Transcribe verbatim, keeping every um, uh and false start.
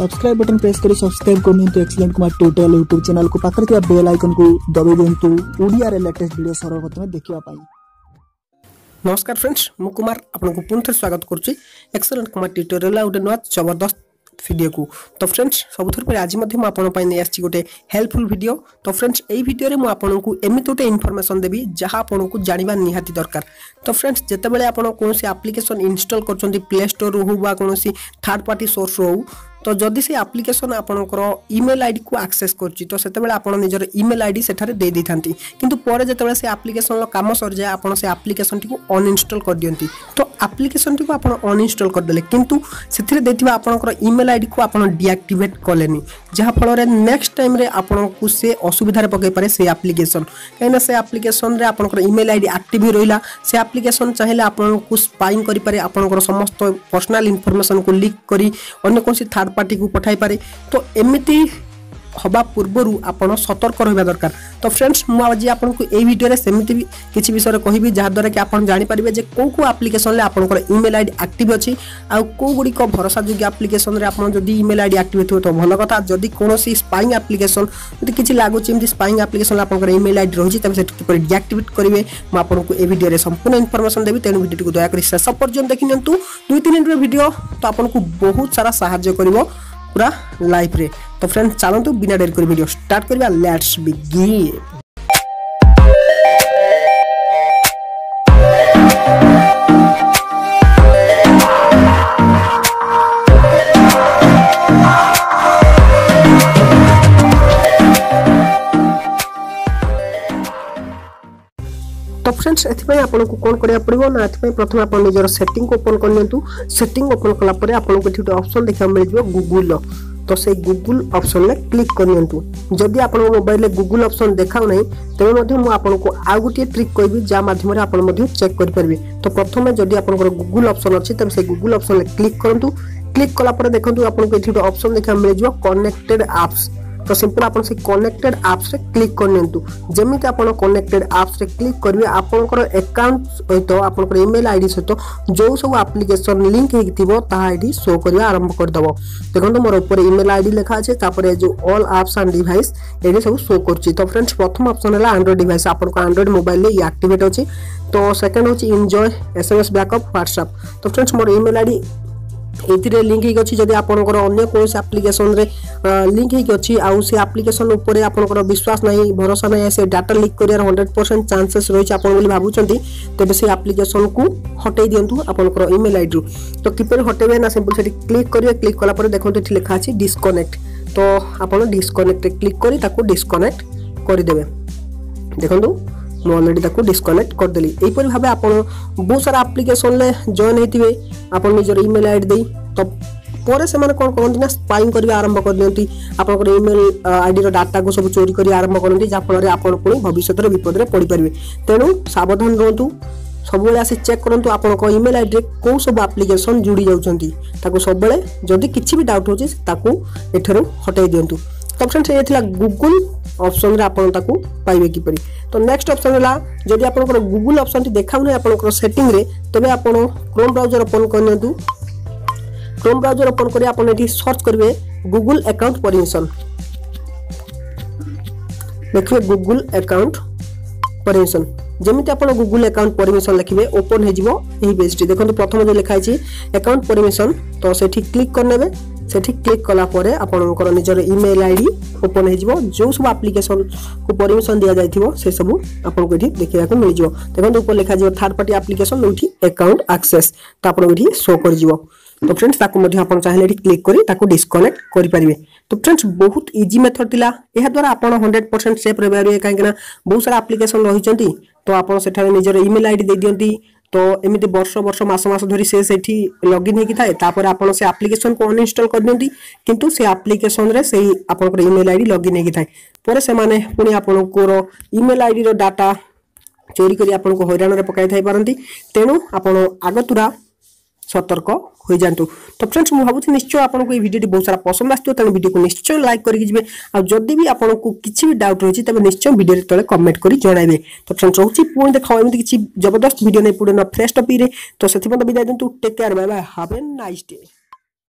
Subscribe button press करी subscribe कर excellent Kumar tutorial YouTube channel को पाखरे बेल आइकन को दबाई दिंतु ओडिया रे लेटेस्ट वीडियो सर्वप्रथम देखिबा पाई। नमस्कार फ्रेंड्स, मु कुमार आपनको पुनः स्वागत करुछि एक्सीलेंट कुमार ट्यूटोरियल उडे नवा जबरदस्त वीडियो को। तो फ्रेंड्स सबुथर पर आज मधे नहीं आसी गोटे हेल्पफुल वीडियो। तो फ्रेंड्स यही वीडियो में आपको एमती गोटे इनफॉरमेशन देवी जहाँ आपको जानवा निहाती दरकार। तो फ्रेंड्स जितेबाला आप कौन एप्लिकेशन इंस्टॉल कर प्ले स्टोर रू बा कौन थर्ड पार्टी सोर्स रू तो जदि से एप्लिकेशन आपणकर इमेल आईडी को एक्सेस करछि तो सेतेबेला आपण निजर इमेल आईडी सेठारे दे दै थांती किंतु परे जेतेबेला से एप्लिकेशन लो काम सर जाय आपण से एप्लिकेशन टिको अनइंस्टॉल कर दियंती। तो एप्लिकेशन टिको आपण अनइंस्टॉल कर देले किंतु सेथिरे देथिबा आपणकर इमेल आईडी को आपण डीएक्टिवेट करलेनी जहा फल रे नेक्स्ट टाइम रे आपण को से असुविधा रे पगे पारे से एप्लिकेशन कहिना से एप्लिकेशन रे आपणकर इमेल आईडी एक्टिव ही रहिला। से एप्लिकेशन चाहेले आपण को स्पाइंग करि पारे, आपणकर समस्त पर्सनल इन्फॉर्मेशन को लीक करी अन्य कोनसी थर्ड पार्टी को पठाई पारे। तो एमती हवा पूर्व आपड़ सतर्क रहा दरकार। तो फ्रेंड्स मुझे आपको यही वीडियो सेमती भी किसी विषय कहि जहाँद्वारा कि आप जापर जो कौ कौ आप्लिकेसन आपंकर इमेल आईडी एक्टिव अच्छी आउ कौ गुड़ी भरोसा योग्य आप्लिकेसन आपड़ी इमेल आईडी एक्टिव थोड़ा तो भल कथा। जदि कौन स्पाइंग आप्लिकेसन जो किसी लगुच स्पाइंग आप्लिकेसन आपंकर इमेल आईडी रही है तेज किपर डीएक्टिवेट करेंगे। मुझे ये वीडियो संपूर्ण इनफॉरमेशन देवी तेणु वीडियो को दयाकोरी शेष पर्यटन देखी निंतु दुई तीन मिनट वीडियो तो आपको बहुत सारा साहाय्य कर पूरा लाइफ रे। तो फ्रेंड्स चलतु बिना डेर कर वीडियो स्टार्ट करबा, लेट्स बिगिन। तो फ्रेंड्स एथिपय आपनको कोन करिया पड़िबो ना एथिपय प्रथम आपन निजर सेटिंग को ओपन कर लेतु। सेटिंग ओपन कला परे आपनको एथि ऑप्शन देखा मिल जो गूगल। तो से गूगल ऑप्शन में क्लिक कर लेतु। जदि आपन मोबाइल में गूगल ऑप्शन देखाउ नै तबे मधे मु आपनको आ गुटी ट्रिक कहबी जा माध्यम रे आपन मधे चेक कर परबे। तो प्रथम जदि आपनकर गूगल ऑप्शन अछि तबे से गूगल ऑप्शन में क्लिक करंतु। क्लिक कला परे देखंतु आपनको एथि ऑप्शन देखा मिल जो कनेक्टेड एप्स। तो सिंपल आप कनेक्टेड एप्स रे क्लिक कर लेंतु। जमीती आप कनेक्टेड एप्स रे क्लिक करेंगे आपंकर एकाउंट सहित आपंकर इमेल आईडी सहित जो सब एप्लिकेशन लिंक होगी शो करवा आरंभ करदेव। देखो मोर ऊपर इमेल आईडी लेखा अच्छे तापर जो ऑल एप्स एंड डिवाइस ये सब शो कर। तो फ्रेंड्स प्रथम ऑप्शन है एंड्रॉइड डिवाइस आपंक एंड्रॉइड मोबाइल ये एक्टिवेट अच्छी। तो सेकेंड हूँ एंजॉय एसएमएस बैकअप व्हाट्सएप। तो फ्रेंड्स मोर इमेल आईडी ये लिंक होगी अच्छी जब आपंकर अगर कौन आप्लिकेसन लिंक होगी अच्छी आउ से आप्लिकेसन उपर आपंकर विश्वास ना भरोसा ना से डाटा लिक कर हंड्रेड परसेंट चांसेस रही आपड़ी भावुं तेज से आप्लिकेसन को हटे दिंतु आपंकर इमेल आईडी रू। तो किपर हटेबे ना सिंपल से क्लिक करेंगे। क्लिक कलापर देखो ये लिखा अच्छी डिस्कनेक्ट। तो आपड़ डिस्कनेक्ट क्लिक कर डिस्कनेक्ट करदे। देखो मु अलरेडी ताको डिस्कनेक्ट कर देली। एपर भाबे आपण बहुत सारा एप्लिकेशन ले जॉइन हेतिबे आपण निजर इमेल आईडी दे। तो परे से माने कोन कोन दिना स्पाइंग करबा आरंभ कर दियंती आपनकर इमेल आईडी रो डाटा को सब चोरी करी आरंभ करंती जा फल रे आपण पुणी भविष्य रे विपद रे पड़ी परबे। तेनु सावधान रहंतु सबुले आसी चेक करंतु आपनकर इमेल आईडी रे को सब एप्लिकेशन जुड़ी जाउचंती ताको सबले जदी किछि भी डाउट होचे ताको एठरो हटाई दियंतु। तो फ्रेंड्स ये थिला गूगल ऑप्शन रे आपण ताको पाइबे किपरि। तो नेक्स्ट ऑप्शन होला जदि आपण गूगल ऑप्शन टी देखाउ नै आपण सेटिंग रे तबे आपण क्रोम ब्राउजर ओपन करनतु। क्रोम ब्राउजर ओपन करी आपण एठी सर्च करबे गूगल अकाउंट परमिशन। देखिए गूगल अकाउंट परमिशन जेमिति आपण गूगल अकाउंट परमिशन लिखिबे ओपन हे जिवो एही पेज टी। देखंतु प्रथम जे लिखाइ छि अकाउंट परमिशन तो सेठी क्लिक करनेबे। सेठी क्लिक कला परे आपनकर निजर इमेल आईडी ओपन हे जिवो जो सब एप्लिकेशन को परमिशन दिया जाइथिवो से सब आपन को एठी देखिया को मिल जिवो। देखन ऊपर लिखा जिवो थर्ड पार्टी एप्लिकेशन लोठी अकाउंट एक्सेस तो आपन एठी शो कर जिवो। तो फ्रेंड्स ताको मधि आपन चाहिले एठी क्लिक करी ताको डिस्कनेक्ट करि परिबे। तो फ्रेंड्स बहुत इजी मेथड थिला एहा द्वारा आपन हंड्रेड परसेंट सेफ रहबे आरो काहे किना बहुत सारा एप्लिकेशन रही चंती। तो आपन सेठारे निजर इमेल आईडी दे दियंती। तो एमती वर्ष वर्ष मास मास धरी से सेठी लगइन होगी थाए तापर आपन से एप्लिकेशन को अनइंस्टॉल कर दियंती किंतु से एप्लिकेशन रे से आपनकर इमेल आईडी लगइन होगी थाए पर से माने पुणी आपनकर इमेल आईडी रो डाटा चोरी करी आपनको हैरान रे पकाई थाई पारंती। तेनु आपन आगतुरा सतर्क हो जातु। तो फ्रेंड्स मुझे भावुँ निश्चय आपको ये वीडियो बहुत सारा पसंद आसो तेनाली वीडियो को निश्चय लाइक करके जब आज जदि भी आपको किसी भी डाउट रही तेज निश्चय वीडियो तेल कमेंट कर जन। तो फ्रेंड्स रोचे पुणी देखा एम किसी जबरदस्त वीडियो नहीं पड़े ना फ्रेश टपिक। तो से विदाय दिंतु, take care, bye bye, have a nice day.